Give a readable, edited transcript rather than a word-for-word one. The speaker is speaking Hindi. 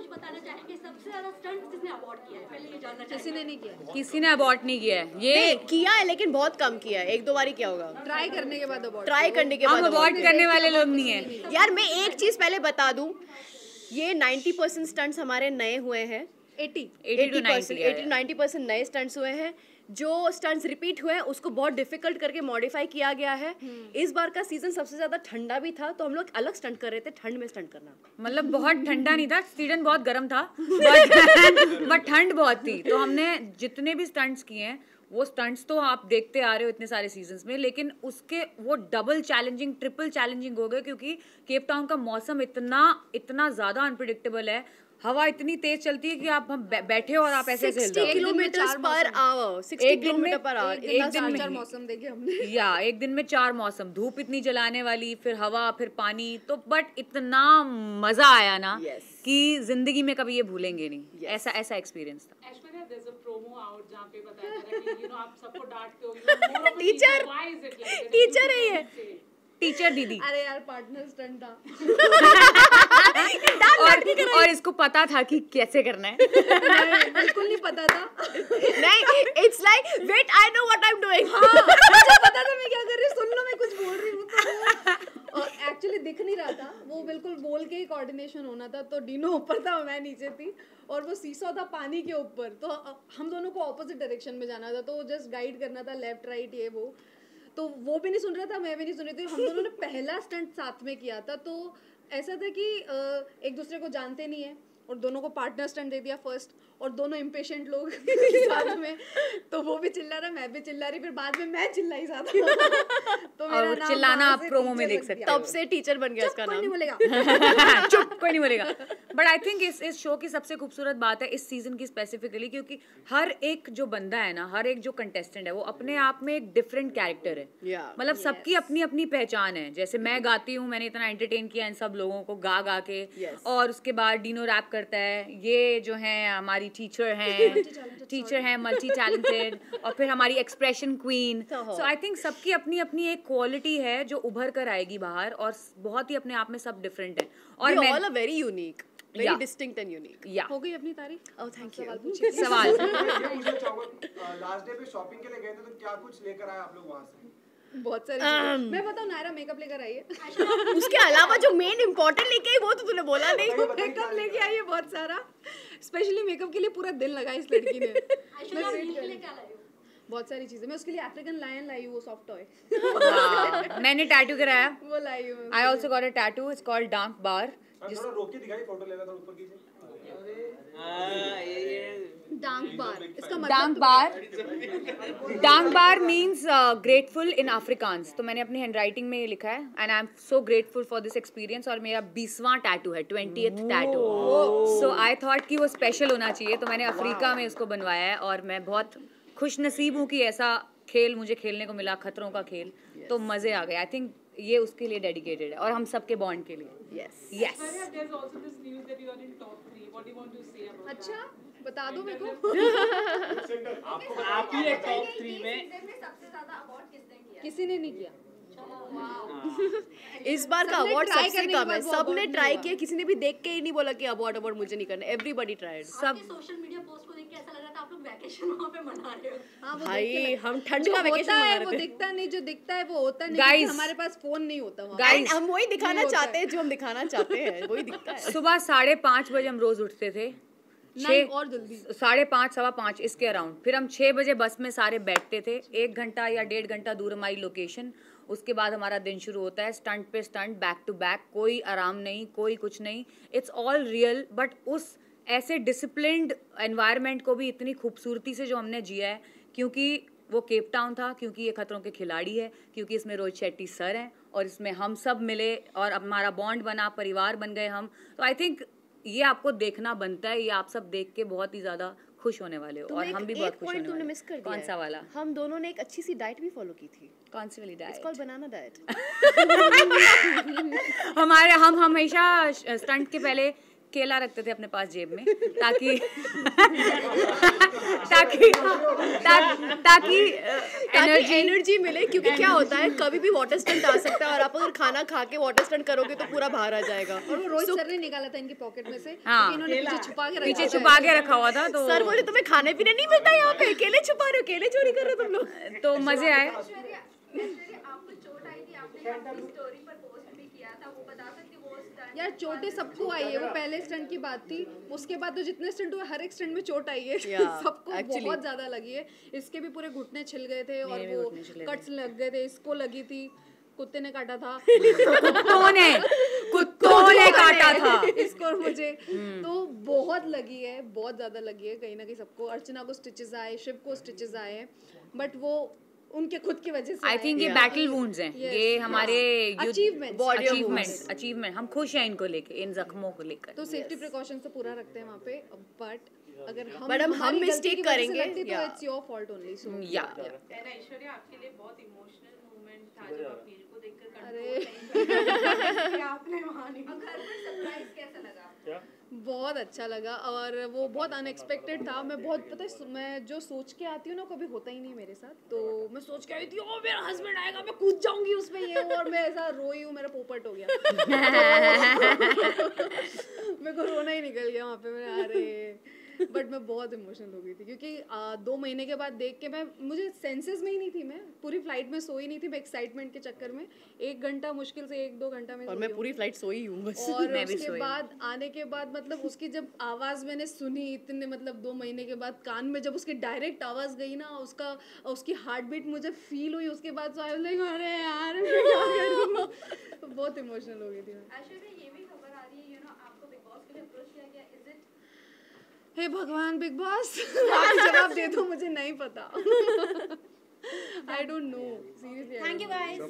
कुछ बताना चाहेंगे? सबसे ज्यादा स्टंट किसने अबॉर्ट किया है, पहले ये जानना चाहेंगे। किसी ने नहीं किया, किसी ने अबॉर्ट नहीं किया है। ये किया है लेकिन बहुत कम किया है, एक दो बारी क्या होगा, ट्राई करने के बाद अबॉर्ट, ट्राई करने के बाद अबॉर्ट करने वाले लोग नहीं है। यार मैं एक चीज पहले बता दूं, ये 90% स्टंट्स हमारे नए हुए हैं, 80 to 90% नए स्टंट्स हुए हैं। जो स्टंट्स रिपीट हुए हैं उसको बहुत डिफिकल्ट करके मॉडिफाई किया गया है। इस बार का सीजन सबसे ज्यादा ठंडा भी था तो हम लोग अलग स्टंट कर रहे थे, ठंड में स्टंट करना, मतलब बहुत ठंडा नहीं था, सीजन बहुत गर्म था बट ठंड बहुत थी, तो हमने जितने भी स्टंट्स किए हैं वो स्टंट्स तो आप देखते आ रहे हो इतने सारे सीजन्स में, लेकिन उसके वो डबल चैलेंजिंग ट्रिपल चैलेंजिंग हो गए, क्योंकि केप टाउन का मौसम इतना ज़्यादा अनप्रिडिक्टेबल है, हवा इतनी तेज चलती है कि आप बैठे हो और आप ऐसे 60 किलोमीटर पर आवर एक दिन में 4 मौसम, धूप इतनी जलाने वाली, फिर हवा, फिर पानी, तो बट इतना मजा आया ना कि जिंदगी में कभी ये भूलेंगे नहीं। ऐसा एक्सपीरियंस था। प्रोमो आउट जहाँ पे बताया कि आप सबको डांटते हो, टीचर है ये, टीचर दीदी। अरे यार पार्टनर स्टंट था और इसको पता था कि कैसे करना है। बिल्कुल नहीं पता था। नहीं, it's like wait I know what I'm doing। हाँ, मुझे पता था मैं क्या कर रही हूँ, सुन लो मैं कुछ बोल रही हूँ। और एक्चुअली दिख नहीं रहा था, वो बिल्कुल बोल के ही कोऑर्डिनेशन होना था, तो डीनो ऊपर था मैं नीचे थी और वो सीसो था पानी के ऊपर, तो हम दोनों को ऑपोजिट डायरेक्शन में जाना था, तो जस्ट गाइड करना था लेफ्ट राइट ये वो, तो वो भी नहीं सुन रहा था मैं भी नहीं सुन रही थी। हम दोनों ने पहला स्टंट साथ में किया था तो ऐसा था कि एक दूसरे को जानते नहीं है और दोनों को पार्टनर स्टंट दे दिया फर्स्ट, और दोनों इम्पेशेंट लोग साथ में, तो वो भी चिल्ला रहा मैं भी चिल्ला रही, फिर बाद में मैं चिल्लाई साथ में। तो मेरा नाम चिल्लाना आप प्रोमो में देख सकते हो, तब से टीचर बन गया इसका नाम, चुप कोई नहीं बोलेगा। बट आई थिंक इस शो की सबसे खूबसूरत बात है इस सीजन की स्पेसिफिकली, क्योंकि हर एक जो बंदा है ना, हर एक जो कंटेस्टेंट है वो अपने आप में एक डिफरेंट कैरेक्टर है, मतलब सबकी अपनी अपनी पहचान है। जैसे मैं गाती हूँ, मैंने इतना एंटरटेन किया इन सब लोगों को गा गा के, और उसके बाद डीनो रैप करता है, ये जो है हमारी टीचर हैं मल्टी टैलेंटेड, और फिर हमारी expression queen. So I think सबकी अपनी अपनी एक क्वालिटी है जो उभर कर आएगी बाहर, और बहुत ही अपने आप में सब डिफरेंट है और all are very unique, very distinct and unique. हो गई अपनी तारीफ। Oh thank you. सवाल लास्ट डे पे शॉपिंग के लिए गए थे तो क्या कुछ लेकर आए आप लोग वहां से? बहुत सारी मैं बताऊं, नायरा मेकअप लेकर आई है उसके अलावा जो मेन इम्पोर्टेंट लेके आई वो तो तूने बोला नहीं। मेकअप लेके आई है बहुत सारा, स्पेशली मेकअप के लिए पूरा दिन लगा इस लड़की ने। बहुत सारी चीजें मैं उसके लिए अफ्रीकन लायन लाई हूँ, वो सॉफ्ट टॉय, मैंने टैटू कराया वो लाई हूँ। I also got a tattoo, it's called डांक बार। रोक के दिखाई, फोटो ले रहा था ऊपर की। डांग बार मीन्स ग्रेटफुल इन अफ्रीकांस, तो मैंने अपनी हैंड राइटिंग में ये लिखा है, and I am so grateful for this experience. और मेरा 20वां टैटू है, 20th tattoo, so I thought कि वो स्पेशल होना चाहिए, तो मैंने अफ्रीका में उसको बनवाया है। और मैं बहुत खुशनसीब हूँ कि ऐसा खेल मुझे खेलने को मिला, खतरों का खेल, तो मज़े आ गए। आई थिंक ये उसके लिए डेडिकेटेड है और हम सबके बॉन्ड के लिए। अच्छा बता दो मेरे को। आपकी टॉप 3 में सबसे ज्यादा अवार्ड किसने किया? किसी ने नहीं किया। इस बार का अवार्ड सबसे कम है, सबने ट्राई किया, किसी ने भी देख के ही नहीं बोला कि अवार्ड मुझे नहीं करना। Everybody tried. सब सोशल मीडिया पोस्ट को देख के ऐसा लग रहा था आप लोग वैकेशन वहां पे मना रहे हो। भाई हम ठंड का वैकेशन मना रहे थे। वो दिखता नहीं, जो दिखता है वो होता नहीं, हमारे पास फोन नहीं होता वहां, हम वही दिखाना चाहते हैं जो हम दिखाना चाहते हैं, वही दिखता है। सुबह 5:30 बजे हम रोज उठते थे, 5:30, 5:15 इसके अराउंड, फिर हम 6 बजे बस में सारे बैठते थे, 1 घंटा या 1.5 घंटा दूर हमारी लोकेशन। उसके बाद हमारा दिन शुरू होता है, स्टंट पे स्टंट, बैक टू बैक, कोई आराम नहीं, कोई कुछ नहीं, इट्स ऑल रियल। बट उस ऐसे डिसिप्लिन्ड एनवायरनमेंट को भी इतनी खूबसूरती से जो हमने जिया है, क्योंकि वो केप टाउन था, क्योंकि ये खतरों के खिलाड़ी है, क्योंकि इसमें रोहित शेट्टी सर हैं और इसमें हम सब मिले और हमारा बॉन्ड बना, परिवार बन गए हम। तो आई थिंक ये आपको देखना बनता है, ये आप सब देख के बहुत ही ज़्यादा खुश होने वाले हो, और हम भी बहुत खुश होने वाले। तुमने मिस कर दिया कौन सा वाला? हम दोनों ने एक अच्छी सी डाइट भी फॉलो की थी। कौन सी वाली diet? It's called banana diet. हम हमेशा स्टंट के पहले केला रखते थे अपने पास जेब में ताकि ताकि एनर्जी मिले, क्योंकि क्या होता है कभी भी वाटर स्टंट आ सकता है और आप अगर खाना खा के वाटर स्टंट करोगे तो पूरा बाहर आ जाएगा। और वो रोहित सर ने निकाला था इनकी पॉकेट में से, हाँ, इन्होंने पीछे छुपा के रखा हुआ था। तो सर बोले तुम्हें खाने पीने नहीं मिलता, यहाँ पे केले छुपा रहे हो, केले चोरी कर रहे हो तुम लोग, तो मजे आए। यार चोटें सबको आई है, वो पहले स्टंट की बात थी, उसके बाद तो जितने स्टंट हुए हर एक स्टंट में चोट आई है सबको बहुत ज्यादा लगी है। इसके भी पूरे घुटने छिल गए थे और वो कट्स लग गए थे, इसको लगी थी, कुत्ते ने काटा था कुत्तों ने काटा था इसको और मुझे, तो बहुत लगी है, बहुत ज्यादा लगी है कहीं ना कहीं सबको। अर्चना को स्टिचेस आए, शिव को स्टिचेस आए, बट वो उनके खुद की वजह से। आई थिंक ये बैटल वुंड्स हैं, ये हमारे अचीवमेंट, हम खुश हैं इनको लेके, इन जख्मों को लेकर। तो सेफ्टी प्रिकॉशंस तो पूरा रखते हैं वहाँ पे, बट अगर हम मिस्टेक करेंगे तो it's your fault only. So या ऐश्वर्या, आपके लिए बहुत इमोशनल मोमेंट था जब आप नील को देखकर, अरे आपने वहां नहीं, घर पे सरप्राइज कैसा लगा? बहुत अच्छा लगा और वो बहुत अनएक्सपेक्टेड था। मैं बहुत, पता है, मैं जो सोच के आती हूँ ना कभी होता ही नहीं मेरे साथ, तो मैं सोच के आई थी ओ मेरा हस्बैंड आएगा, मैं कूद जाऊंगी उसमें ये, और मैं ऐसा रोई हूँ, मेरा पोपट हो गया मेरे को रोना ही निकल गया वहाँ पे मेरा, अरे बट मैं बहुत इमोशनल हो गई थी क्योंकि 2 महीने के बाद देख के मैं, मुझे सेंसेस में ही नहीं थी, मैं पूरी फ्लाइट में सोई नहीं थी, मैं एक्साइटमेंट के चक्कर में 1 घंटा मुश्किल से 1-2 घंटा में, और मैं पूरी फ्लाइट सोई हूँ बस। और उसके बाद आने के बाद मतलब उसकी जब आवाज़ मैंने सुनी इतने, मतलब 2 महीने के बाद कान में जब उसकी डायरेक्ट आवाज़ गई ना, उसका उसकी हार्ट बीट मुझे फील हुई, उसके बाद सो आई वाज लाइक अरे यार मैं क्या करूं, बहुत इमोशनल हो गई थी मैं। आशा ये भी खबर आ रही है, यू नो आपको बिग बॉस के लिए अप्रोच किया गया, इज इट? हे भगवान, बिग बॉस आप जवाब दे दो, मुझे नहीं पता, I don't know seriously. Thank you guys.